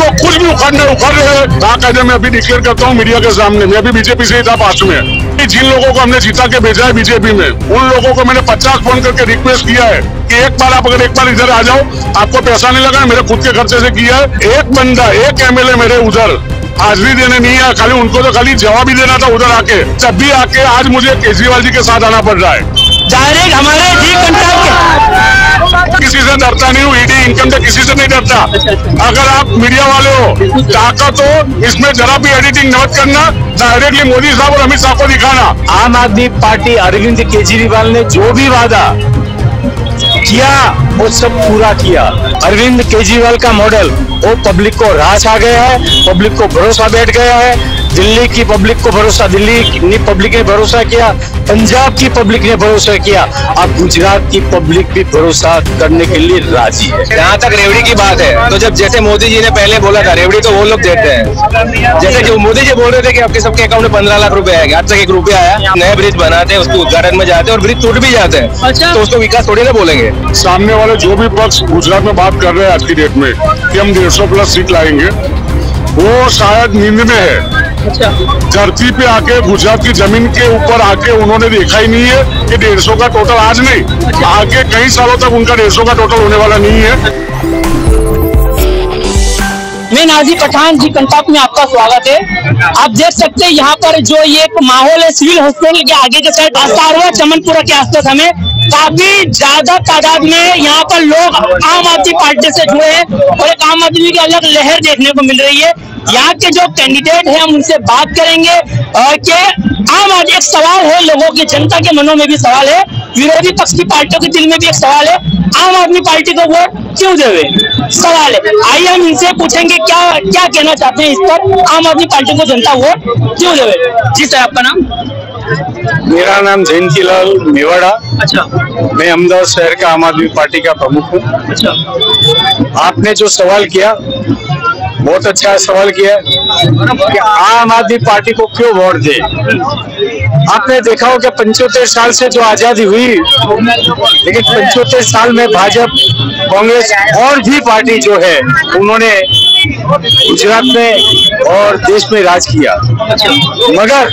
को कुछ भी उखाड़ रहे हैं। कहा कहते मैं अभी डिक्लेयर करता हूँ मीडिया के सामने, मैं अभी बीजेपी से ही था 5 में। जिन लोगों को हमने जीता के भेजा है बीजेपी में, उन लोगों को मैंने 50 फोन करके रिक्वेस्ट किया है कि एक बार आप अगर एक बार इधर आ जाओ, आपको पैसा नहीं लगा, मेरे खुद के खर्चे से किया है। एक बंदा, एक MLA मेरे उधर हाजिरी देने नहीं आया, खाली उनको तो खाली जवाब ही देना था उधर आके। तब भी आके आज मुझे केजरीवाल जी के साथ आना पड़ रहा है। डायरेक्ट हमारे कंताप, किसी से डरता नहीं हूँ, ईडी इनकम से किसी से नहीं डरता। अगर आप मीडिया वाले हो, ताकत हो, इसमें जरा भी एडिटिंग मत करना, डायरेक्टली मोदी साहब और अमित शाह को दिखाना। आम आदमी पार्टी अरविंद केजरीवाल ने जो भी वादा किया वो सब पूरा किया। अरविंद केजरीवाल का मॉडल वो पब्लिक को रास आ गया है, पब्लिक को भरोसा बैठ गया है। दिल्ली की पब्लिक को भरोसा, दिल्ली की पब्लिक ने भरोसा किया, पंजाब की पब्लिक ने भरोसा किया, अब गुजरात की पब्लिक भी भरोसा करने के लिए राजी है। जहाँ तक रेवड़ी की बात है, तो जब जैसे मोदी जी ने पहले बोला था, रेवड़ी तो वो लोग देते हैं, जैसे जो मोदी जी बोल रहे थे कि आपके सबके अकाउंट में 15 लाख रुपए आएंगे, आज तक 1 रुपया आया। नए ब्रिज बनाते हैं, उसको उद्घाटन में जाते हैं और ब्रिज टूट भी जाते हैं, तो उसको विकास थोड़ी ना बोलेंगे। सामने वाले जो भी पक्ष गुजरात में बात कर रहे हैं आज की डेट में कि हम 150+ सीट लाएंगे, वो शायद नींद में है। धरती पे आके, गुजरात की जमीन के ऊपर आके उन्होंने देखा ही नहीं है कि 150 का टोटल, आज नहीं आगे कई सालों तक उनका 150 का टोटल होने वाला नहीं है। मैं नाजी पठान जी, कंताप में आपका स्वागत है। आप देख सकते हैं यहाँ पर जो ये माहौल है, सिविल हॉस्पिटल के आगे के साइड असारवा चमनपुरा के आसपास हमें काफी ज्यादा तादाद में यहाँ पर लोग आम आदमी पार्टी से जुड़े हैं और एक आम आदमी की अलग लहर देखने को मिल रही है। यहाँ के जो कैंडिडेट हैं हम उनसे बात करेंगे और के आम आदमी, एक सवाल है लोगों के, जनता के मनों में भी सवाल है, विरोधी पक्ष की पार्टियों के दिल में भी एक सवाल है, आम आदमी पार्टी को वोट क्यों देवे, सवाल है। आइए हम इनसे पूछेंगे क्या कहना चाहते हैं इस पर, आम आदमी पार्टी को जनता वोट क्यों देवे। जी सर, आपका नाम? मेरा नाम जयंती लाल मेवाड़ा। अच्छा। मैं अहमदाबाद शहर का आम आदमी पार्टी का प्रमुख हूँ। अच्छा। आपने जो सवाल किया बहुत अच्छा सवाल किया कि आम आदमी पार्टी को क्यों वोट दे। आपने देखा हो कि 75 साल से जो आजादी हुई, लेकिन 75 साल में भाजपा, कांग्रेस और भी पार्टी जो है उन्होंने गुजरात में और देश में राज किया, मगर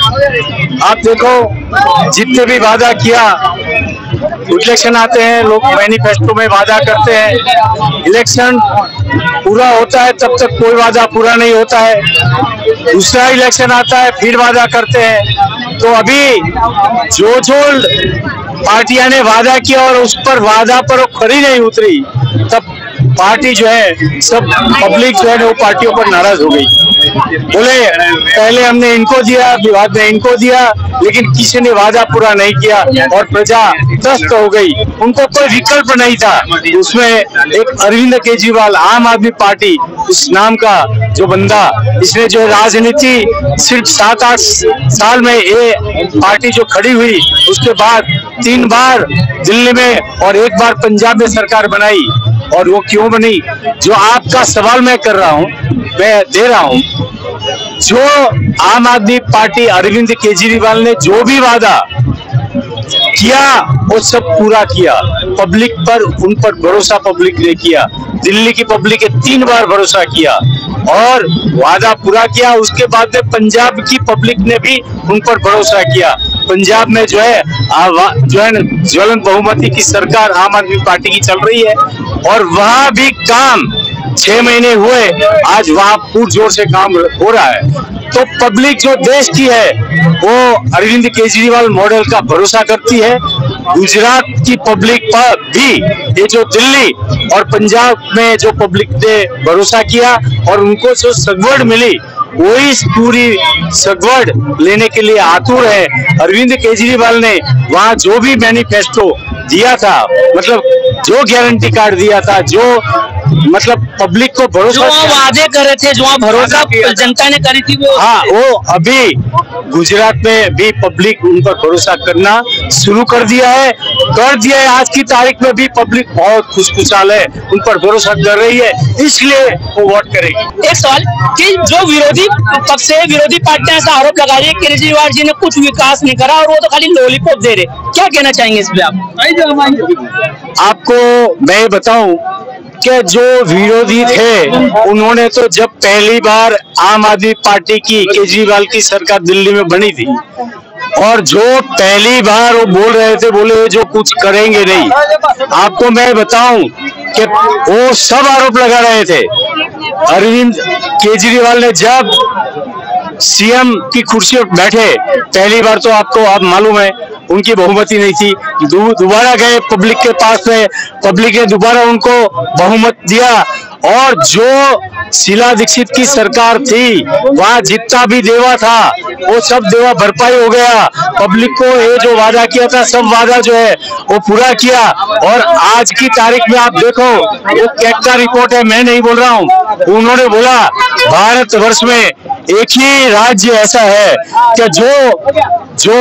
आप देखो जितने भी वादा किया, इलेक्शन आते हैं, लोग मैनिफेस्टो में वादा करते हैं, इलेक्शन पूरा होता है तब तक कोई वादा पूरा नहीं होता है, दूसरा इलेक्शन आता है फिर वादा करते हैं। तो अभी जो पार्टियां ने वादा किया और उस पर वादा पर खरी नहीं उतरी, तब पार्टी जो है, सब पब्लिक जो है वो पार्टियों पर नाराज हो गई। बोले पहले हमने इनको दिया, विवाद ने इनको दिया, लेकिन किसी ने वादा पूरा नहीं किया और प्रजा त्रस्त हो गई, उनको कोई विकल्प नहीं था। उसमें एक अरविंद केजरीवाल, आम आदमी पार्टी उस नाम का जो बंदा, इसने जो राजनीति सिर्फ 7-8 साल में ये पार्टी जो खड़ी हुई, उसके बाद 3 बार दिल्ली में और 1 बार पंजाब में सरकार बनाई। और वो क्यों बनी, जो आपका सवाल मैं कर रहा हूँ, मैं दे रहा हूँ, जो आम आदमी पार्टी अरविंद केजरीवाल ने जो भी वादा किया वो सब पूरा किया। पब्लिक पर, उन पर भरोसा पब्लिक ने किया, दिल्ली की पब्लिक ने 3 बार भरोसा किया और वादा पूरा किया। उसके बाद में पंजाब की पब्लिक ने भी उन पर भरोसा किया, पंजाब में जो है ज्वलन बहुमती की सरकार आम आदमी पार्टी की चल रही है और वहाँ भी काम 6 महीने हुए, आज वहाँ पूर्ण जोर से काम हो रहा है। तो पब्लिक जो देश की है वो अरविंद केजरीवाल मॉडल का भरोसा करती है। गुजरात की पब्लिक पर भी ये जो दिल्ली और पंजाब में जो पब्लिक ने भरोसा किया और उनको जो सगवड़ मिली, वही पूरी सगवड़ लेने के लिए आतुर है। अरविंद केजरीवाल ने वहाँ जो भी मैनिफेस्टो दिया था, मतलब जो गारंटी कार्ड दिया था, जो मतलब पब्लिक को भरोसा, जो वादे कर रहे थे, जो भरोसा जनता ने करी थी, वो हाँ, वो अभी गुजरात में भी पब्लिक उन पर भरोसा करना शुरू कर दिया है। आज की तारीख में भी पब्लिक बहुत खुशखुशाल है, उन पर भरोसा कर रही है, इसलिए वो वोट करेगी। एक सवाल कि जो विरोधी पक्ष है, विरोधी पार्टियां ऐसा आरोप लगा रही है केजरीवाल जी ने कुछ विकास नहीं करा और वो तो खाली लॉलीपॉप दे रहे, क्या कहना चाहेंगे इस पे आप? आपको मैं बताऊं के जो विरोधी थे उन्होंने तो जब पहली बार आम आदमी पार्टी की केजरीवाल की सरकार दिल्ली में बनी थी और जो पहली बार वो बोल रहे थे, बोले जो कुछ करेंगे नहीं। आपको मैं बताऊं कि वो सब आरोप लगा रहे थे। अरविंद केजरीवाल ने जब सीएम की कुर्सी पर बैठे पहली बार, तो आपको आप मालूम है उनकी बहुमति नहीं थी, दोबारा गए पब्लिक के पास में, पब्लिक ने दोबारा उनको बहुमत दिया। और जो शिला दीक्षित की सरकार थी वहाँ जितना भी देवा था वो सब देवा भरपाई हो गया। पब्लिक को ये जो वादा किया था सब वादा जो है वो पूरा किया। और आज की तारीख में आप देखो, वो कैक्टा रिपोर्ट है, मैं नहीं बोल रहा हूँ, उन्होंने बोला भारतवर्ष में एक ही राज्य ऐसा है कि जो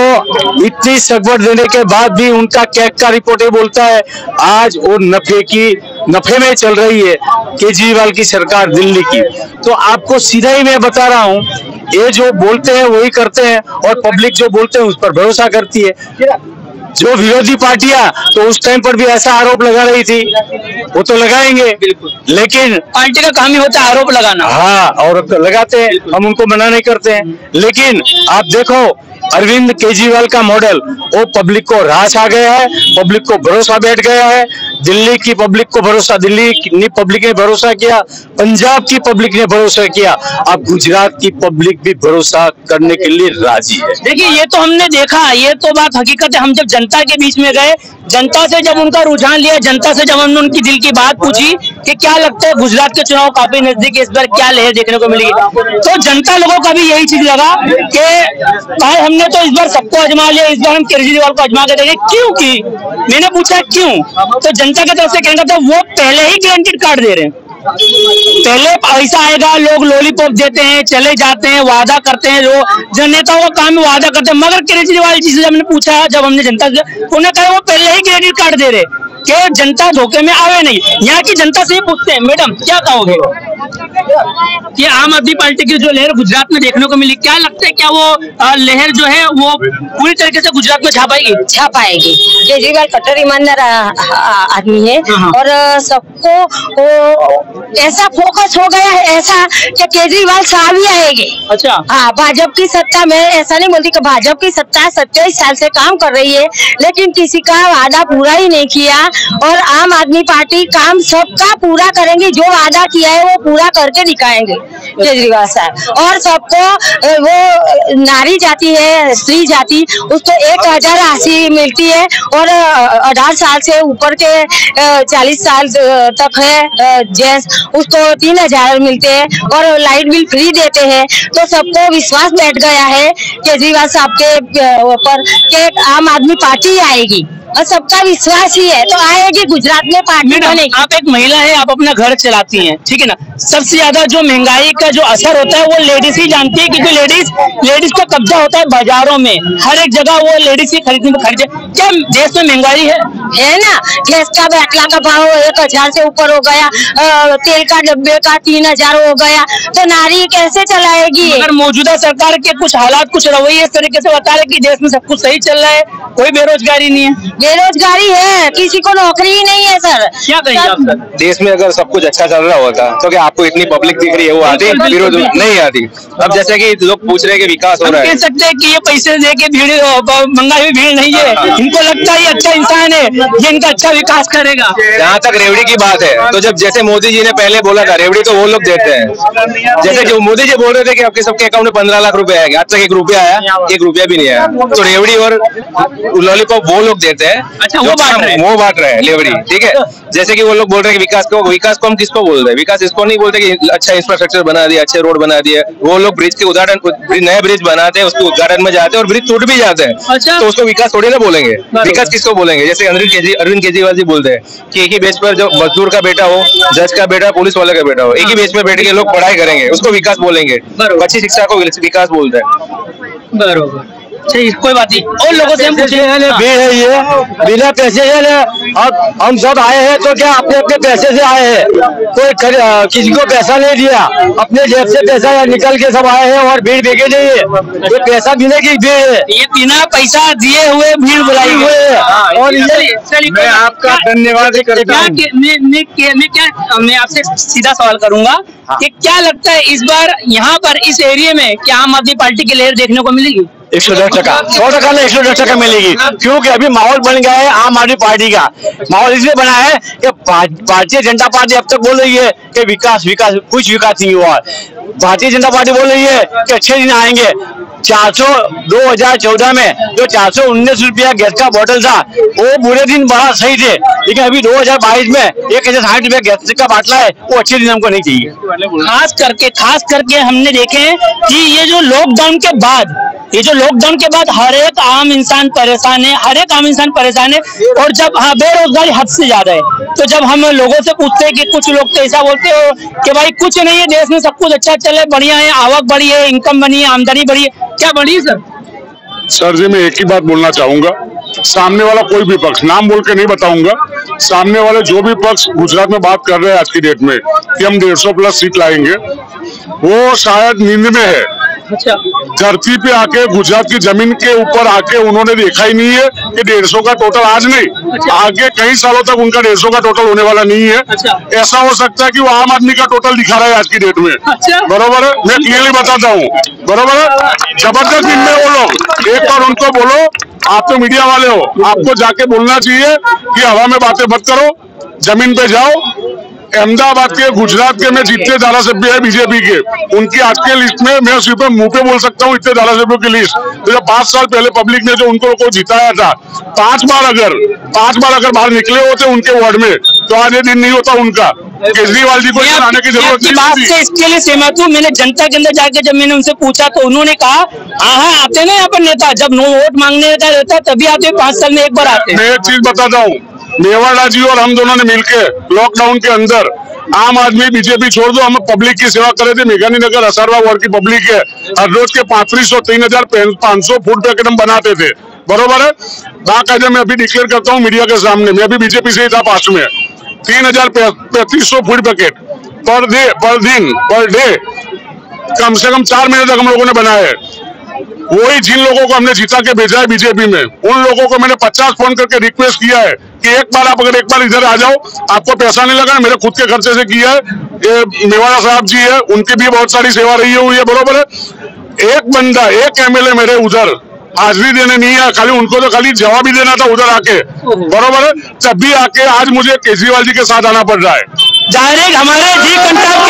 इतनी सगवट देने के बाद भी उनका कैक्टा रिपोर्ट ये बोलता है। आज वो नफे में चल रही है केजरीवाल की सरकार दिल्ली की। तो आपको सीधा ही मैं बता रहा हूँ, ये जो बोलते हैं वही करते हैं और पब्लिक जो बोलते हैं उस पर भरोसा करती है। जो विरोधी पार्टियां तो उस टाइम पर भी ऐसा आरोप लगा रही थी, वो तो लगाएंगे बिल्कुल, लेकिन पार्टी का काम ही होता है आरोप लगाना। हाँ, और लगाते हैं, हम उनको मना नहीं करते हैं। लेकिन आप देखो अरविंद केजरीवाल का मॉडल, वो पब्लिक को रास आ गया है, पब्लिक को भरोसा बैठ गया है। दिल्ली की पब्लिक को भरोसा, दिल्ली की पब्लिक ने भरोसा किया, पंजाब की पब्लिक ने भरोसा किया, अब गुजरात की पब्लिक भी भरोसा करने के लिए राजी है। देखिए, ये तो हमने देखा, ये तो बात हकीकत है। हम जब जनता के बीच में गए, जनता से जब उनका रुझान लिया, जनता से जब हमने उनकी दिल की बात पूछी कि क्या लगता है गुजरात के चुनाव काफी नजदीक है, इस बार क्या लहर देखने को मिलेगी, तो जनता लोगों का भी यही चीज लगा कि भाई हमने तो इस बार सबको अजमा लिया, इस बार हम केजरीवाल को अजमा के देंगे। क्योंकि मैंने पूछा क्यों, तो जनता की तरफ से कहना था वो पहले ही गारंटीड कार्ड दे रहे हैं, पहले पैसा आएगा, लोग लॉलीपॉप देते हैं, चले जाते हैं, वादा करते हैं, जो जननेताओं का काम वादा करते हैं। मगर केजरीवाल जी से हमने पूछा, जब हमने जनता से, उन्होंने कहा वो पहले ही क्रेडिट कार्ड दे रहे कि जनता धोखे में आवे नहीं। यहाँ की जनता से ही पूछते हैं, मैडम क्या कहोगे कि आम आदमी पार्टी की जो लहर गुजरात में देखने को मिली, क्या लगता है क्या वो लहर जो है वो पूरी तरीके से गुजरात में छापाएगी? केजरीवाल कट्टर ईमानदार आदमी है और सबको ऐसा फोकस हो गया है ऐसा कि केजरीवाल साहब ही आएंगे। अच्छा, हाँ, भाजपा की सत्ता में ऐसा नहीं बोलती कि भाजपा की सत्ता 27 साल से काम कर रही है, लेकिन किसी का वादा पूरा ही नहीं किया। और आम आदमी पार्टी काम सबका पूरा करेंगे, जो वादा किया है वो पूरा करके दिखाएंगे केजरीवाल साहब। और सबको वो नारी जाति है, स्त्री जाति, उसको 1000 राशि मिलती है और 18 साल से ऊपर के 40 साल तक है जेंट्स, उसको 3000 मिलते हैं और लाइट बिल फ्री देते हैं। तो सबको विश्वास बैठ गया है केजरीवाल साहब के ऊपर के आम आदमी पार्टी आएगी और सबका विश्वास ही है, तो आएगी गुजरात में पार्टी बनेगी। आप एक महिला है, आप अपना घर चलाती हैं, ठीक है ना, सबसे ज्यादा जो महंगाई का जो असर होता है वो लेडीज ही जानती है, क्योंकि लेडीज का कब्जा होता है बाजारों में, हर एक जगह वो लेडीज ही खरीदे। क्या देश में महंगाई है ना? गैस का बैटला का भाव 1000 से ऊपर हो गया, तेल का डब्बे का 3000 हो गया, तो नारी कैसे चलाएगी? अगर मौजूदा सरकार के कुछ हालात, कुछ रवैये इस तरीके से बता रहे कि देश में सब कुछ सही चल रहा है, कोई बेरोजगारी नहीं है। बेरोजगारी है, किसी को नौकरी ही नहीं है। सर क्या कहेंगे आप सर? देश में अगर सब कुछ अच्छा चल रहा होता तो क्या आपको इतनी पब्लिक दिख रही है वो आती, विरोध नहीं आती? अब जैसे कि लोग पूछ रहे हैं कि विकास हो रहा है, कह सकते हैं कि ये पैसे दे के भीड़ मंगाई हुई भीड़ नहीं है, इनको लगता है ये अच्छा इंसान है, ये इनका अच्छा विकास करेगा। जहाँ तक रेवड़ी की बात है, तो जब जैसे मोदी जी ने पहले बोला था रेवड़ी तो वो लोग देते हैं, जैसे कि मोदी जी बोल रहे थे कि आपके सबके अकाउंट में 15 लाख रुपए आएगा, आज तक 1 रुपया आया, 1 रुपया भी नहीं आया। तो रेवड़ी और लॉलीपॉप वो लोग देते हैं। अच्छा, वो बांट रहे हैं लेवरी, ठीक है। जैसे कि वो लोग बोल रहे हैं विकास को हम किसको बोल रहे हैं? विकास इसको नहीं बोलते कि अच्छा इंफ्रास्ट्रक्चर बना दिया, अच्छे रोड बना दिए। वो लोग ब्रिज के उदाहरण, नए ब्रिज बनाते हैं, उसके उद्घाटन में जाते हैं और ब्रिज टूट भी जाते हैं। अच्छा, तो उसको विकास थोड़ी ना बोलेंगे, विकास किसको बोलेंगे? जैसे अरविंद केजरीवाल जी बोलते हैं कि एक ही बेंच पर जो मजदूर का बेटा हो, जज का बेटा, पुलिस वाले का बेटा हो, एक ही बेंच में बैठ के लोग पढ़ाई करेंगे, उसको विकास बोलेंगे। अच्छी शिक्षा को विकास बोलते हैं, बराबर। सही, कोई बात नहीं। और लोगों से हम पूछेंगे भीड़ है ये बिना पैसे से, अब हम सब आए हैं तो क्या अपने अपने पैसे से आए हैं, कोई किसी को पैसा नहीं दिया, अपने जेब से पैसा निकल के सब आए हैं और भीड़ बेगे नहीं है, ये पैसा बिना की भीड़ है, ये बिना पैसा दिए हुए भीड़ बुलाई हुए है। और ये मैं आपका धन्यवाद करता हूं। मैं आपसे सीधा सवाल करूंगा कि क्या लगता है इस बार यहाँ पर इस एरिया में क्या आम आदमी पार्टी की लहर देखने को मिलेगी? 110%, 100% नहीं 110% मिलेगी, क्योंकि अभी माहौल बन गया है आम आदमी पार्टी का। माहौल इसलिए बना है कि भारतीय जनता पार्टी अब तक बोल रही है कि विकास विकास, कुछ विकास नहीं हुआ। भारतीय जनता पार्टी बोल रही है कि अच्छे दिन आएंगे। 2014 में जो 419 रुपया गैस का बोतल था वो बुरे दिन बड़ा सही थे, लेकिन अभी 2022 में 1060 रुपया गैस का बाटला है, वो अच्छे दिन हमको नहीं चाहिए। खास करके हमने देखे कि ये जो लॉकडाउन के बाद हर एक आम इंसान परेशान है। और जब बेरोजगारी हद से ज्यादा है, तो जब हम लोगों से पूछते हैं कि कुछ लोग तो ऐसा बोलते हो कि भाई कुछ नहीं है, देश में सब कुछ अच्छा चले, बढ़िया है, आवक बढ़ी है, इनकम बनी है, आमदनी बढ़ी है, क्या बढ़ी है? सर जी मैं एक ही बात बोलना चाहूंगा, सामने वाला कोई भी पक्ष, नाम बोल के नहीं बताऊंगा, सामने वाले जो भी पक्ष गुजरात में बात कर रहे हैं आज की डेट में कि हम 150+ सीट लाएंगे, वो शायद नींद में है। धरती पे आके गुजरात की जमीन के ऊपर आके उन्होंने देखा ही नहीं है कि 150 का टोटल आज नहीं, आगे कई सालों तक उनका 150 का टोटल होने वाला नहीं है। ऐसा हो सकता है कि वो आम आदमी का टोटल दिखा रहा है आज की डेट में। बरोबर है, मैं क्लियरली बताता हूँ, बरोबर है। जबरदस्त दिन में बोलो, एक बार उनको बोलो, आप तो मीडिया वाले हो, आपको जाके बोलना चाहिए कि हवा में बातें मत करो, जमीन पे जाओ। अहमदाबाद के, गुजरात के में जितने दादा सभ्य है बीजेपी के, उनकी आज के लिस्ट में मैं सिर्फ मुंह पे बोल सकता हूँ, इतने दादा सभ्यों की लिस्ट तो जब 5 साल पहले पब्लिक ने जो उनको जिताया था, 5 बार अगर बाहर निकले होते उनके वार्ड में तो आज ये दिन नहीं होता उनका। केजरीवाल जी को जाने की जरूरत नहीं। बात से इसके लिए सहमत हूँ, मैंने जनता के अंदर जाकर जब मैंने उनसे पूछा तो उन्होंने कहा आते ना यहाँ पर नेता, जब नो वोट मांगने का रहता तभी आते, 5 साल में एक बार आते। मैं एक चीज बताता हूँ, मेवाड़ा जी और हम दोनों ने मिलकर लॉकडाउन के अंदर आम आदमी बीजेपी छोड़ दो, हम पब्लिक की सेवा करे थे। मेघानी नगर असारवा वार्ड की पब्लिक है, हर रोज के 3500 फूड पैकेट हम बनाते थे, बरोबर है। बाकायदा मैं अभी डिक्लेयर करता हूँ मीडिया के सामने, मैं अभी बीजेपी से ही था पास में, 3500 फूड पैकेट पर डे कम से कम 4 महीने तक हम लोगों ने बनाया है। वही जिन लोगों को हमने जीता के भेजा है बीजेपी में, उन लोगों को मैंने 50 फोन करके रिक्वेस्ट किया है कि एक बार आप इधर आ जाओ, आपको पैसा नहीं लगा, मेरे खुद के खर्चे से किया है। ये मेवाड़ा साहब जी है, उनकी भी बहुत सारी सेवा रही हुई है, बरोबर है। एक बंदा, एक एमएलए मेरे उधर हाजिरी देने नहीं आया, खाली उनको तो खाली जवाब ही देना था उधर आके, बरोबर है। तब भी आके आज मुझे केजरीवाल जी के साथ आना पड़ रहा है। डायरेक्ट हमारे जी कंताप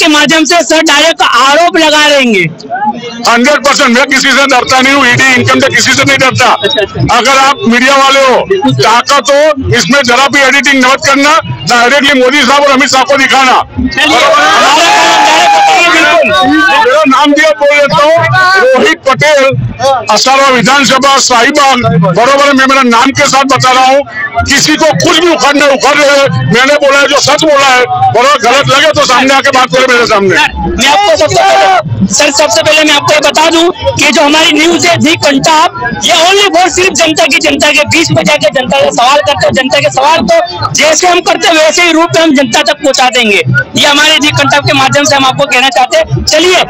के माध्यम से सर डायरेक्ट आरोप लगा रहेंगे। 100%, मैं किसी से डरता नहीं हूँ, ईडी इनकम से किसी से नहीं डरता। अगर आप मीडिया वाले हो, ताकत हो, इसमें जरा भी एडिटिंग मत करना, डायरेक्टली मोदी साहब और अमित शाह को दिखाना। मेरा नाम दिया बोल देता हूँ, रोहित पटेल, असारवा विधानसभा साहिबाग, बरोबर है। मैं मेरा नाम के साथ बता रहा हूँ, किसी को कुछ भी उखड़ रहे हैं। मैंने बोला है जो सच बोला है, और गलत लगे तो सामने आके बात करें मेरे सामने। मैं आपको सबसे पहले मैं आपको बता दूं कि जो हमारी न्यूज है जी कंताप, ये ओनली फॉर सिर्फ जनता के बीच में जाके जनता के सवाल करते हैं, जनता के सवाल को जैसे हम करते वैसे ही रूप में हम जनता तक पहुँचा देंगे, ये हमारे जी कंताप के माध्यम से हम आपको कहना चाहते हैं। चलिए,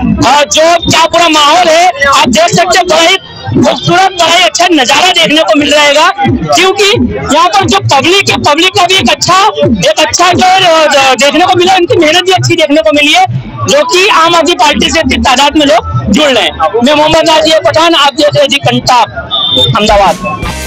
जो क्या पूरा माहौल है आप देख सकते हैं, बड़ा ही खूबसूरत, बड़ा ही अच्छा नजारा देखने को मिल रहेगा, क्योंकि यहाँ पर जो पब्लिक है, पब्लिक का भी एक अच्छा जो देखने को मिला, उनकी मेहनत भी अच्छी देखने को मिली है, जो कि आम आदमी पार्टी से इतनी तादाद में लोग जुड़ रहे हैं। मैं मोहम्मद नाजी पठान, आप देख रहे हैं जी कंताप, अहमदाबाद।